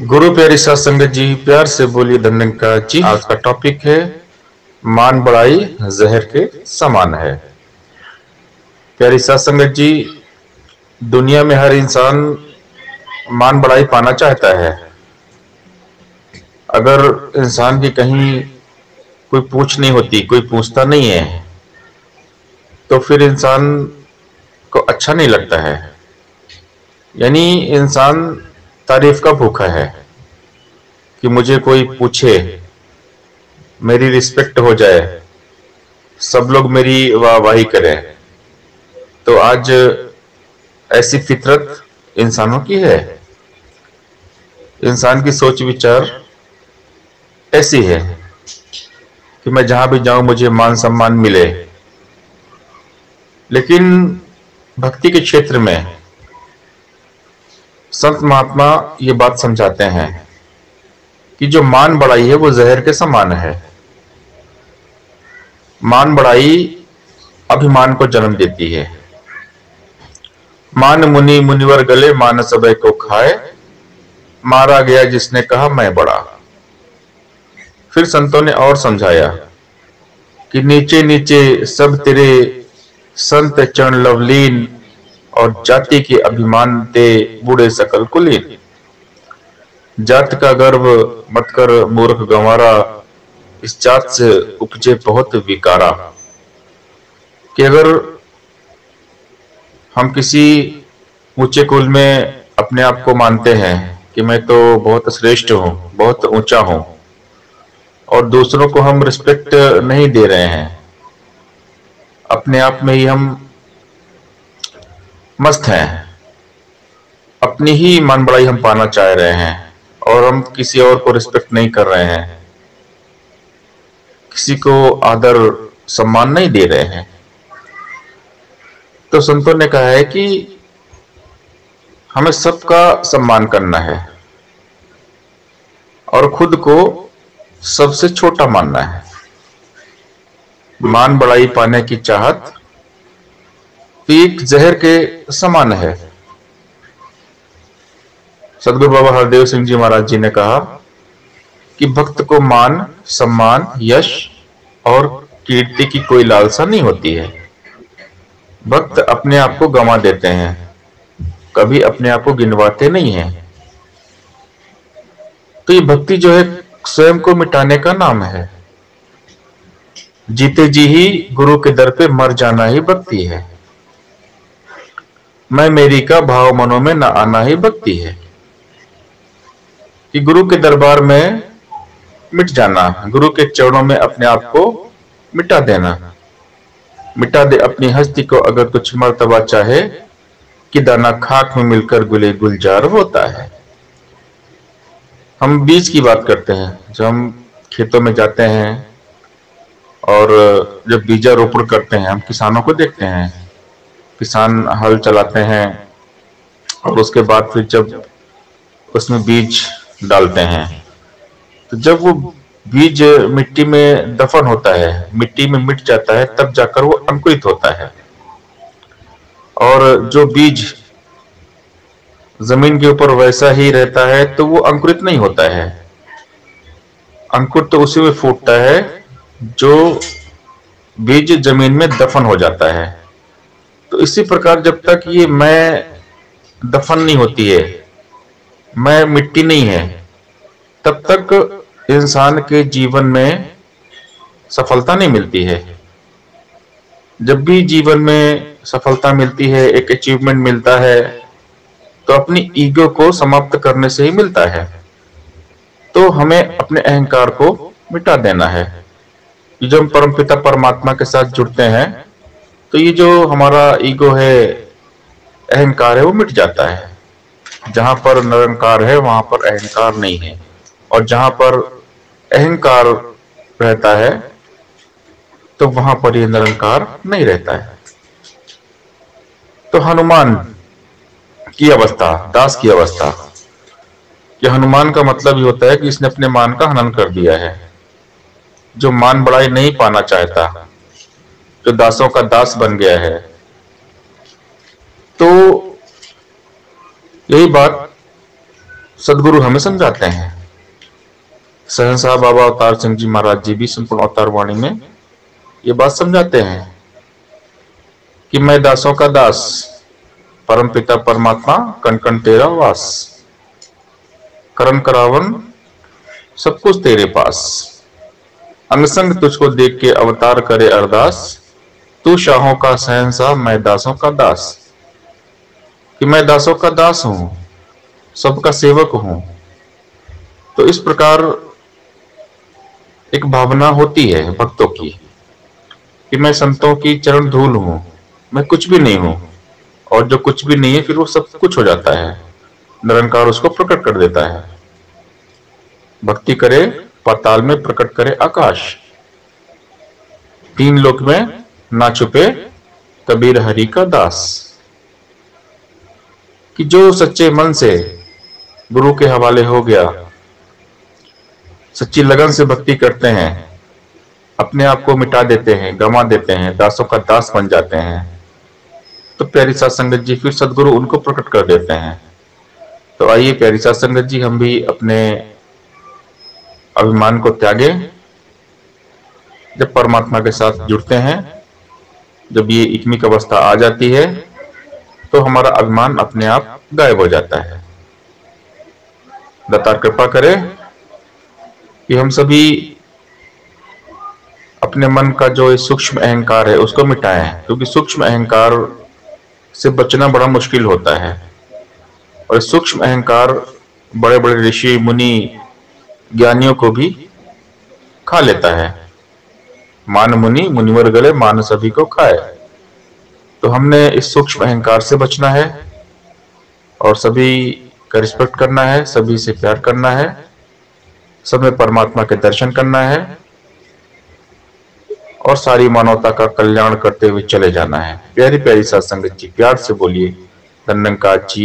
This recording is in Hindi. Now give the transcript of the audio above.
गुरु प्यारी साह संगत जी, प्यार से बोलिए धन्यंकार जी। आज का टॉपिक है मान बढ़ाई जहर के समान है। प्यारी साह संगत जी, दुनिया में हर इंसान मान बढ़ाई पाना चाहता है। अगर इंसान की कहीं कोई पूछ नहीं होती, कोई पूछता नहीं है, तो फिर इंसान को अच्छा नहीं लगता है। यानी इंसान तारीफ का भूखा है कि मुझे कोई पूछे, मेरी रिस्पेक्ट हो जाए, सब लोग मेरी वाहवाही करें। तो आज ऐसी फितरत इंसानों की है, इंसान की सोच विचार ऐसी है कि मैं जहां भी जाऊं मुझे मान सम्मान मिले। लेकिन भक्ति के क्षेत्र में संत महात्मा ये बात समझाते हैं कि जो मान बढ़ाई है वो जहर के समान है। मान बढ़ाई अभिमान को जन्म देती है। मान मुनि मुनिवर गले, मान सबे को खाए, मारा गया जिसने कहा मैं बड़ा। फिर संतों ने और समझाया कि नीचे नीचे सब तेरे संत चरण लवलीन, और जाति के अभिमान ते बूढ़े सकल कुलीन। जात का गर्व मत कर मूर्ख गंवारा, इस जात से उपजे बहुत विकारा। कि अगर हम किसी ऊंचे कुल में अपने आप को मानते हैं कि मैं तो बहुत श्रेष्ठ हूं, बहुत ऊंचा हूं, और दूसरों को हम रिस्पेक्ट नहीं दे रहे हैं, अपने आप में ही हम मस्त हैं, अपनी ही मान बढ़ाई हम पाना चाह रहे हैं, और हम किसी और को रिस्पेक्ट नहीं कर रहे हैं, किसी को आदर सम्मान नहीं दे रहे हैं। तो संतों ने कहा है कि हमें सबका सम्मान करना है और खुद को सबसे छोटा मानना है। मान बढ़ाई पाने की चाहत एक जहर के समान है। सदगुरु बाबा हरदेव सिंह जी महाराज जी ने कहा कि भक्त को मान सम्मान, यश और कीर्ति की कोई लालसा नहीं होती है। भक्त अपने आप को गंवा देते हैं, कभी अपने आप को गिनवाते नहीं हैं। तो ये भक्ति जो है स्वयं को मिटाने का नाम है। जीते जी ही गुरु के दर पे मर जाना ही भक्ति है। मैं मेरी का भाव मनो में न आना ही भक्ति है। कि गुरु के दरबार में मिट जाना, गुरु के चरणों में अपने आप को मिटा देना। मिटा दे अपनी हस्ती को अगर कुछ मर्तबा चाहे, कि दाना खाक में मिलकर गुले गुलजार होता है। हम बीज की बात करते हैं। जब हम खेतों में जाते हैं और जब बीजारोपण करते हैं, हम किसानों को देखते हैं, किसान हल चलाते हैं और उसके बाद फिर जब उसमें बीज डालते हैं, तो जब वो बीज मिट्टी में दफन होता है, मिट्टी में मिट जाता है, तब जाकर वो अंकुरित होता है। और जो बीज जमीन के ऊपर वैसा ही रहता है तो वो अंकुरित नहीं होता है। अंकुर तो उसी में फूटता है जो बीज जमीन में दफन हो जाता है। तो इसी प्रकार जब तक ये मैं दफन नहीं होती है, मैं मिट्टी नहीं है, तब तक इंसान के जीवन में सफलता नहीं मिलती है। जब भी जीवन में सफलता मिलती है, एक अचीवमेंट मिलता है, तो अपनी ईगो को समाप्त करने से ही मिलता है। तो हमें अपने अहंकार को मिटा देना है। जब हम परमपिता परमात्मा के साथ जुड़ते हैं, तो ये जो हमारा ईगो है, अहंकार है, वो मिट जाता है। जहां पर निरंकार है वहां पर अहंकार नहीं है, और जहां पर अहंकार रहता है तो वहां पर ये निरंकार नहीं रहता है। तो हनुमान की अवस्था, दास की अवस्था, कि हनुमान का मतलब ये होता है कि इसने अपने मान का हनन कर दिया है। जो मान बढ़ाई नहीं पाना चाहता, जो दासों का दास बन गया है, तो यही बात सदगुरु हमें समझाते हैं। सहन साहब बाबा अवतार सिंह जी महाराज जी भी संपूर्ण अवतार वाणी में ये बात समझाते हैं कि मैं दासों का दास, परम पिता परमात्मा कण कण तेरा वास, करम करावन सब कुछ तेरे पास, अंगसंग तुझको देख के अवतार करे अरदास, तू शाहों का सहनशाह मैं दासों का दास। कि मैं दासों का दास हूं, सबका सेवक हूं। तो इस प्रकार एक भावना होती है भक्तों की कि मैं संतों की चरण धूल हूं, मैं कुछ भी नहीं हूं, और जो कुछ भी नहीं है फिर वो सब कुछ हो जाता है। निरंकार उसको प्रकट कर देता है। भक्ति करे पाताल में, प्रकट करे आकाश, तीन लोक में ना छुपे कबीर हरि का दास। कि जो सच्चे मन से गुरु के हवाले हो गया, सच्ची लगन से भक्ति करते हैं, अपने आप को मिटा देते हैं, गमा देते हैं, दासों का दास बन जाते हैं, तो प्यारी साह संगत जी फिर सदगुरु उनको प्रकट कर देते हैं। तो आइए प्यारी साह संगत जी, हम भी अपने अभिमान को त्यागे। जब परमात्मा के साथ जुड़ते हैं, जब ये इक्मिक अवस्था आ जाती है, तो हमारा अभिमान अपने आप गायब हो जाता है। दाता कृपा करे कि हम सभी अपने मन का जो सूक्ष्म अहंकार है उसको मिटाएं, क्योंकि सूक्ष्म अहंकार से बचना बड़ा मुश्किल होता है। और सूक्ष्म अहंकार बड़े बड़े ऋषि मुनि ज्ञानियों को भी खा लेता है। मान मुनि मुनिवर गले, मान सभी को खाए। तो हमने इस सूक्ष्म अहंकार से बचना है और सभी का रिस्पेक्ट करना है, सभी से प्यार करना है, सब में परमात्मा के दर्शन करना है और सारी मानवता का कल्याण करते हुए चले जाना है। प्यारी प्यारी साध संगत जी, प्यार से बोलिए धन्यंकार जी।